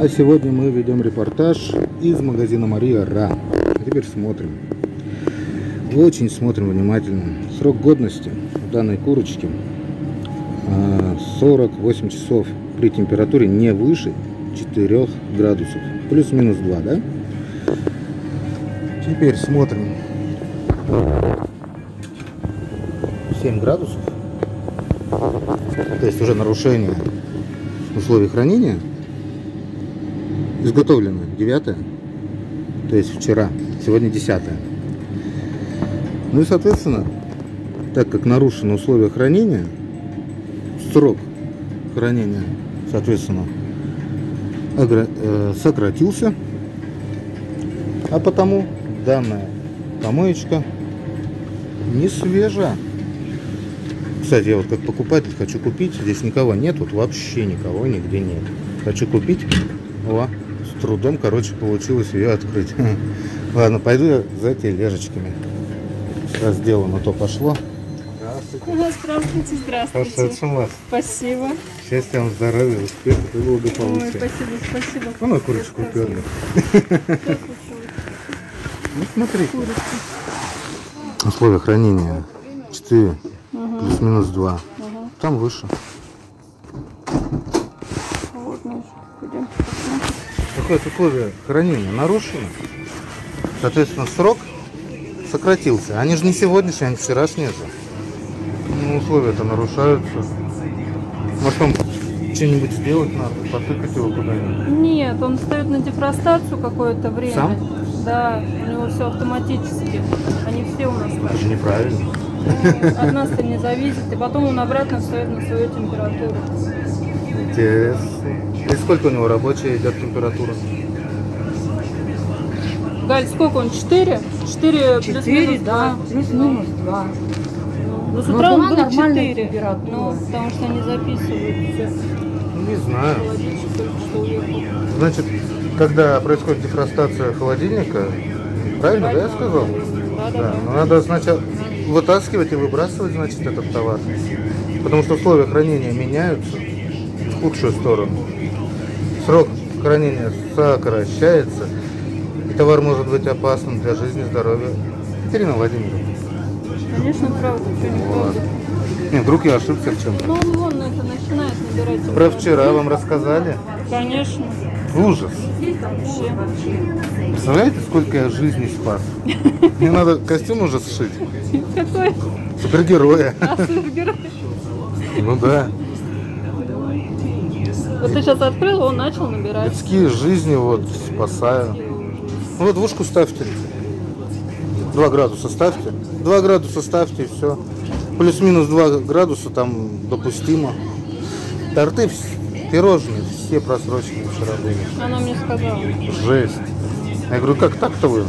А сегодня мы ведем репортаж из магазина Мария Ра. Теперь смотрим. Очень смотрим внимательно. Срок годности данной курочки 48 часов при температуре не выше 4 градусов. Плюс-минус 2, да? Теперь смотрим. 7 градусов. То есть уже нарушение условий хранения. Изготовлено 9, то есть вчера, сегодня 10. Ну и соответственно, так как нарушены условия хранения, срок хранения соответственно сократился, а потому данная помоечка не свежа. Кстати, я вот как покупатель хочу купить, здесь никого нет, вот вообще никого нигде нет. Хочу купить, о, с трудом, короче, получилось ее открыть. Ладно, пойду я за тележечками. Раз дело на то пошло. Здравствуйте, здравствуйте. Пошедшим вас. Спасибо. Счастья вам, здоровья, успехов и благополучия. Ой, спасибо, спасибо. Ну, курочку уперли. Ну, смотри. Условия хранения 4 плюс-минус 2. Там выше. Условия хранения нарушены, соответственно срок сократился. Они же не сегодняшние, они вчерашние же. Ну, условия-то нарушаются. Может, там что-нибудь сделать надо, потыкать его куда-нибудь? Нет, он встает на дефростацию какое-то время. Сам? Да, у него все автоматически. Они все у нас. Даже неправильно. От нас-то не зависит, и потом он обратно встает на свою температуру. Интересно. И сколько у него рабочая идет температура? Галь, сколько он? 4? 4 плюс-минус 2. Плюс-минус 2. Но с утра он был 4. Ну, потому что они записывают. Не знаю. Значит, когда происходит дефростация холодильника, правильно, да, я сказал? Да. Но надо сначала вытаскивать и выбрасывать, значит, этот товар. Потому что условия хранения меняются в худшую сторону. Срок хранения сокращается, и товар может быть опасным для жизни и здоровья. Екатерина Владимировна. Конечно, правда, вот. Не, вдруг я ошибся в чем-то. Ну, вон это начинает набирать. Про вчера вам рассказали? Конечно. Ужас. Представляете, сколько я жизни спас? Мне надо костюм уже сшить. Какой? Супергероя. А, супергероя? Ну да. Вот ты сейчас открыл, он начал набирать. Людские жизни вот спасаю. Ну, вот двушку ставьте. 2 градуса ставьте. 2 градуса ставьте и все. Плюс-минус 2 градуса там допустимо. Торты, пирожные все просрочены вчера были. Она мне сказала. Жесть. Я говорю, как так-то вы? Ну,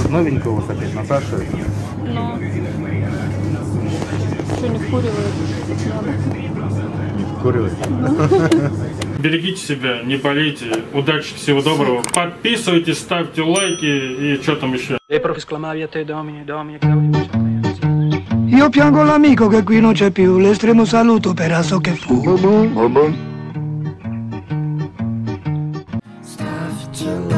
тут новенького вот опять, Наташа. Но. Что, не вкуривает? Берегите себя, не болейте. Удачи, всего доброго. Подписывайтесь, ставьте лайки и что там еще. Io piango l'amico che qui non c'è più, l'estremo saluto per asso che fu. Ставьте лайки.